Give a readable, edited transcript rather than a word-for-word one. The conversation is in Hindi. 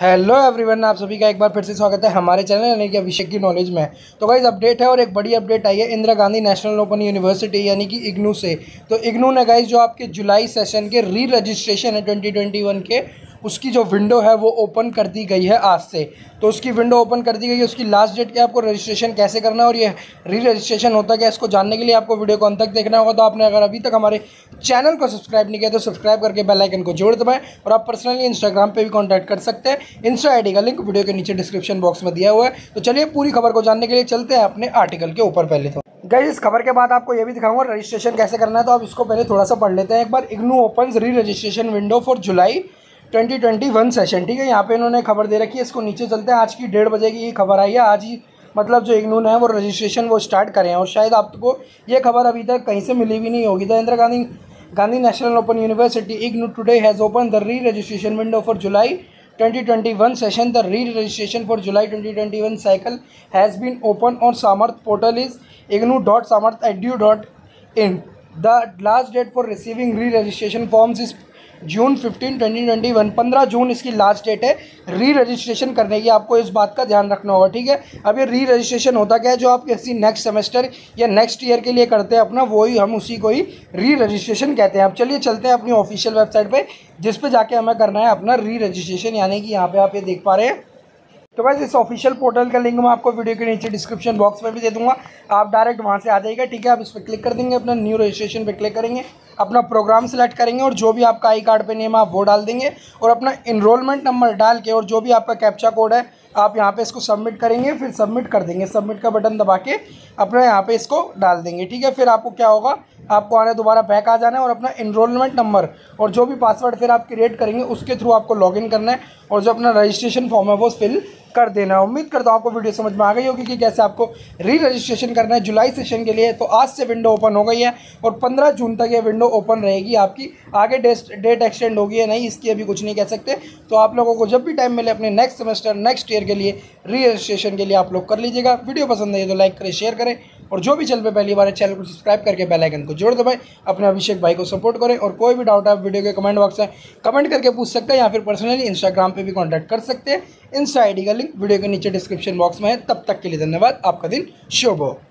हेलो एवरीवन, आप सभी का एक बार फिर से स्वागत है हमारे चैनल यानी कि अभिषेक की नॉलेज में। तो गाइस अपडेट है और एक बड़ी अपडेट आई है Indira Gandhi national open university यानी कि इग्नू से। तो इग्नू ने गाइस जो आपके जुलाई सेशन के री रजिस्ट्रेशन है 2021 के, उसकी जो विंडो है वो ओपन कर दी गई है आज से। तो उसकी विंडो ओपन कर दी गई है, उसकी लास्ट डेट क्या, आपको रजिस्ट्रेशन कैसे करना है और ये री रजिस्ट्रेशन होता क्या, इसको जानने के लिए आपको वीडियो को अंत तक देखना होगा। तो आपने अगर अभी तक हमारे चैनल को सब्सक्राइब नहीं किया तो सब्सक्राइब करके बेल आइकन को जरूर दबाएं और आप पर्सनली इंस्टाग्राम पर भी कॉन्टैक्ट कर सकते हैं। इंस्टा आईडी का लिंक वीडियो के नीचे डिस्क्रिप्शन बॉक्स में दिया हुआ है। तो चलिए पूरी खबर को जानने के लिए चलते हैं अपने आर्टिकल के ऊपर। पहले तो गाइस इस खबर के बाद आपको ये भी दिखाऊंगा रजिस्ट्रेशन कैसे करना है, तो आप इसको पहले थोड़ा सा पढ़ लेते हैं एक बार। IGNOU open re registration window for July 2021 session, ठीक है। यहाँ पे इन्होंने खबर दे रखी है, इसको नीचे चलते हैं। आज की 1:30 बजे की ये खबर आई है। आज ही मतलब जो इग्नू है वो रजिस्ट्रेशन वो स्टार्ट करें और शायद आपको ये खबर अभी तक कहीं से मिली भी नहीं होगी। तो Indira Gandhi national open university IGNOU today has open the re registration window for July 2021 session. The re registration for July 2021 cycle has been open और Samarth portal is ignu.samarth.edu.in। The last date for receiving re registration forms is June 15, 2021। 15 जून इसकी लास्ट डेट है री रजिस्ट्रेशन करने की। आपको इस बात का ध्यान रखना होगा, ठीक है। अब ये री रजिस्ट्रेशन होता क्या है, जो आप किसी नेक्स्ट सेमेस्टर या नेक्स्ट ईयर के लिए करते हैं अपना, वही हम उसी को ही री रजिस्ट्रेशन कहते हैं। अब चलिए चलते हैं अपनी ऑफिशियल वेबसाइट पे, जिस पे जाके हमें करना है अपना री रजिस्ट्रेशन यानी कि यहाँ पर आप ये देख पा रहे हैं। तो बस इस ऑफिशियल पोर्टल का लिंक मैं आपको वीडियो के नीचे डिस्क्रिप्शन बॉक्स में भी दे दूंगा, आप डायरेक्ट वहां से आ जाइएगा, ठीक है। आप इस पर क्लिक कर देंगे, अपना न्यू रजिस्ट्रेशन पे क्लिक करेंगे, अपना प्रोग्राम सेलेक्ट करेंगे और जो भी आपका आई कार्ड पे नेम आप वो डाल देंगे और अपना इनरोलमेंट नंबर डाल के और जो भी आपका कैप्चा कोड है आप यहाँ पे इसको सबमिट करेंगे, फिर सबमिट कर देंगे। सबमिट का बटन दबा के अपना यहाँ पे इसको डाल देंगे, ठीक है। फिर आपको क्या होगा, आपको आने दोबारा बैक आ जाना है और अपना इनरोलमेंट नंबर और जो भी पासवर्ड फिर आप क्रिएट करेंगे उसके थ्रू आपको लॉगिन करना है और जो अपना रजिस्ट्रेशन फॉर्म है वो फिल कर देना है। उम्मीद करता हूँ आपको वीडियो समझ में आ गई होगी कि कैसे आपको री रजिस्ट्रेशन करना है जुलाई सेशन के लिए। तो आज से विंडो ओपन हो गई है और 15 जून तक ये विंडो ओपन रहेगी आपकी। आगे डेट एक्सटेंड होगी या नहीं इसकी अभी कुछ नहीं कह सकते। तो आप लोगों को जब भी टाइम मिले अपने नेक्स्ट सेमेस्टर नेक्स्ट ईयर के लिए री रजिस्ट्रेशन के लिए आप लोग कर लीजिएगा। वीडियो पसंद आई तो लाइक करें, शेयर करें और जो भी चैनल पर पहली बार चैनल को सब्सक्राइब करके बेल आइकन को जोड़ दबाएं। अपने अभिषेक भाई को सपोर्ट करें और कोई भी डाउट आप वीडियो के कमेंट बॉक्स में कमेंट करके पूछ सकते हैं या फिर पर्सनली इंस्टाग्राम पे भी कॉन्टैक्ट कर सकते हैं। इंस्टा आईडी का लिंक वीडियो के नीचे डिस्क्रिप्शन बॉक्स में है। तब तक के लिए धन्यवाद, आपका दिन शुभ हो।